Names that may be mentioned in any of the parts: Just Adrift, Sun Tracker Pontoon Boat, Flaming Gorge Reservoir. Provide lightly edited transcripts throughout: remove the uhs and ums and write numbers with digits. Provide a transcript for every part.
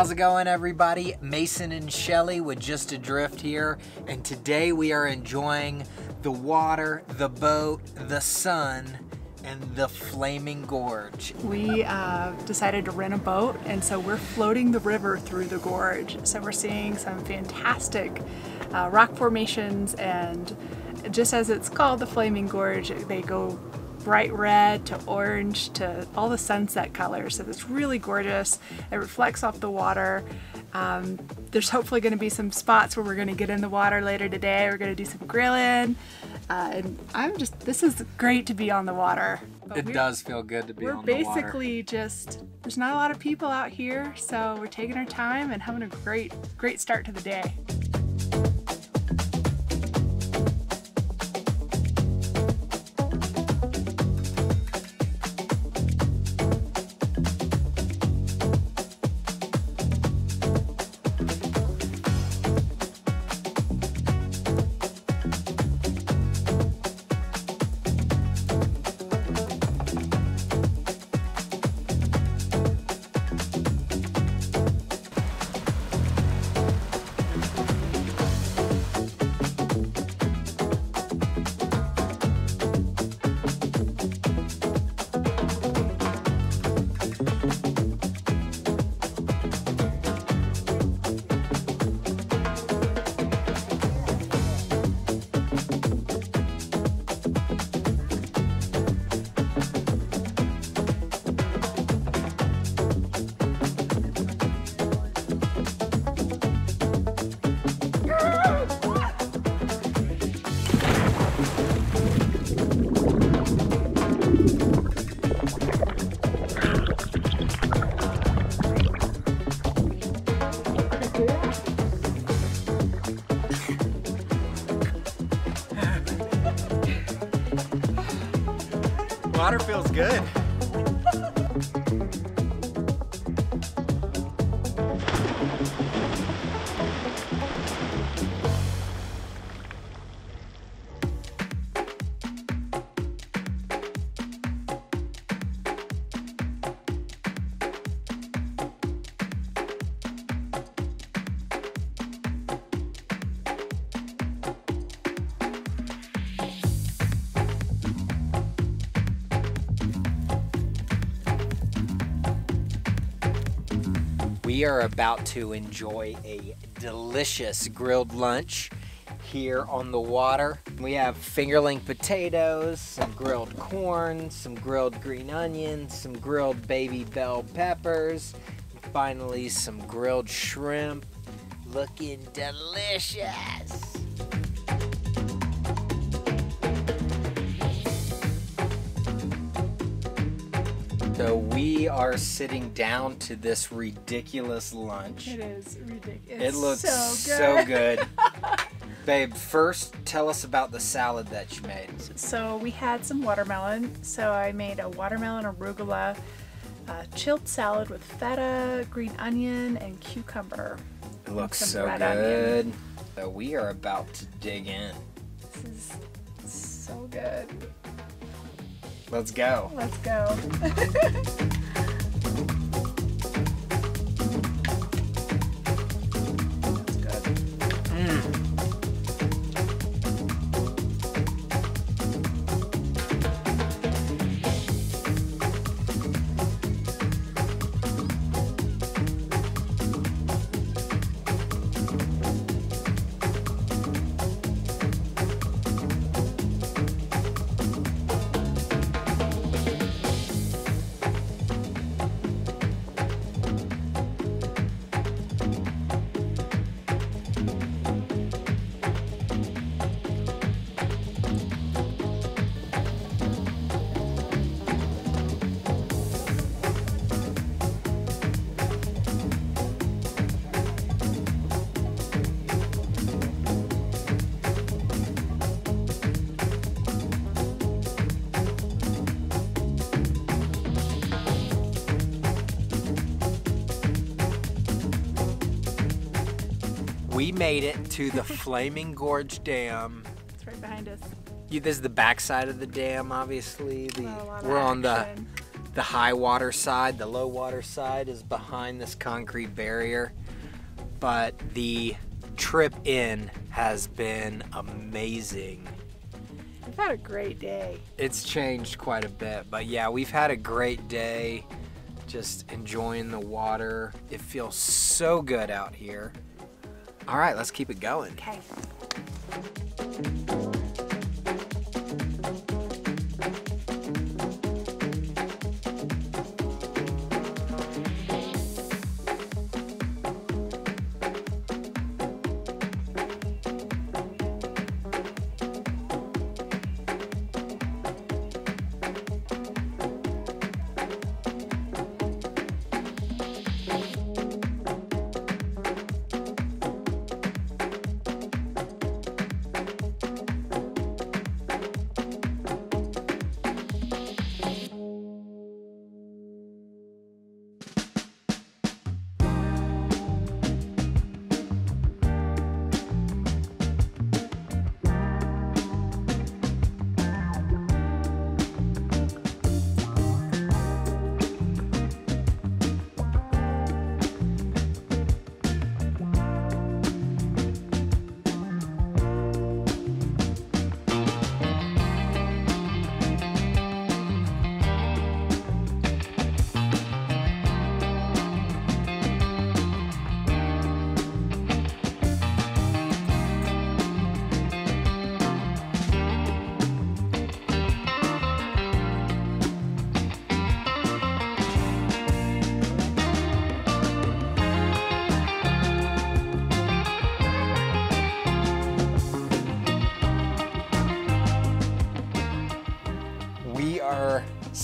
How's it going, everybody? Mason and Shelly with Just Adrift here, and today we are enjoying the water, the boat, the sun, and the Flaming Gorge. We decided to rent a boat, and so we're floating the river through the gorge. So we're seeing some fantastic rock formations, and just as it's called the Flaming Gorge, they go bright red to orange to all the sunset colors. So it's really gorgeous. It reflects off the water. There's hopefully going to be some spots where we're going to get in the water later today. We're going to do some grilling. And this is great to be on the water. But it does feel good to be on the water. We're basically just, there's not a lot of people out here. So we're taking our time and having a great start to the day. Water feels good. We are about to enjoy a delicious grilled lunch here on the water. We have fingerling potatoes, some grilled corn, some grilled green onions, some grilled baby bell peppers, and finally some grilled shrimp. Looking delicious! So we are sitting down to this ridiculous lunch. It is ridiculous. It looks so good. Babe, first tell us about the salad that you made. So we had some watermelon. So I made a watermelon arugula chilled salad with feta, green onion, and cucumber. It looks so good. Onion. So we are about to dig in. This is so good. Let's go. Let's go. That's good. We made it to the Flaming Gorge Dam. It's right behind us. This is the backside of the dam, obviously. We're on the the high water side, the low water side is behind this concrete barrier, but the trip in has been amazing. I've had a great day. It's changed quite a bit, but yeah, we've had a great day just enjoying the water. It feels so good out here. All right, let's keep it going. Okay.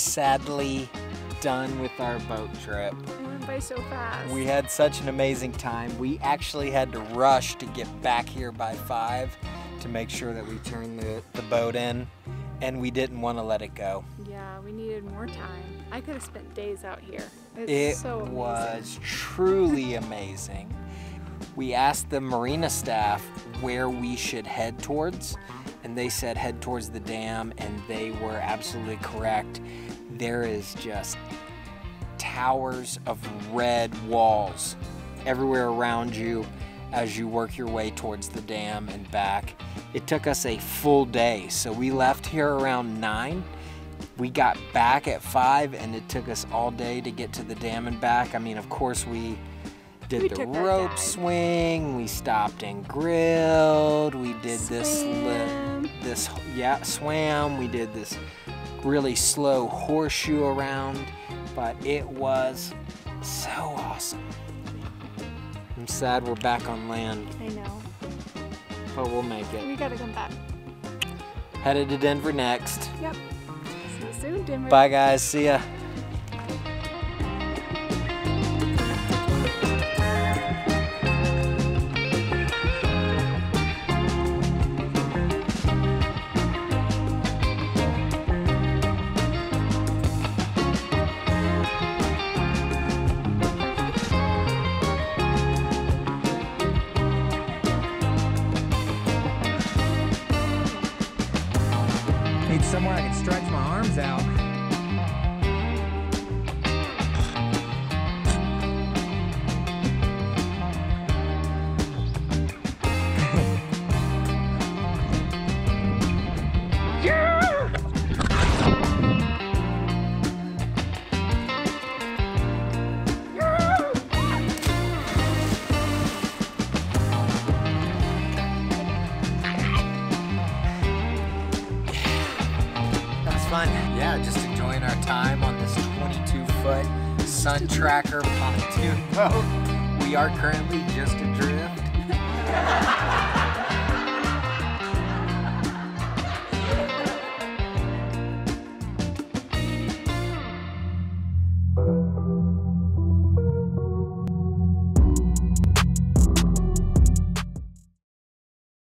Sadly done with our boat trip. It went by so fast. We had such an amazing time. We actually had to rush to get back here by 5 to make sure that we turned the boat in, and we didn't want to let it go. Yeah, we needed more time. I could have spent days out here. It was truly amazing. We asked the marina staff where we should head towards, and they said head towards the dam, and they were absolutely correct. There is just towers of red walls everywhere around you as you work your way towards the dam and back. It took us a full day, so we left here around 9. We got back at 5, and it took us all day to get to the dam and back. I mean, of course we did the rope swing, we stopped and grilled, we did swam, we did this really slow horseshoe around, but it was so awesome. I'm sad we're back on land. I know. But we'll make it. We gotta come back. Headed to Denver next. Yep. See you soon, Denver. Bye guys, see ya. Somewhere I can stretch my arms out. Yeah, just enjoying our time on this 22-foot Sun Tracker Pontoon Boat. We are currently just adrift.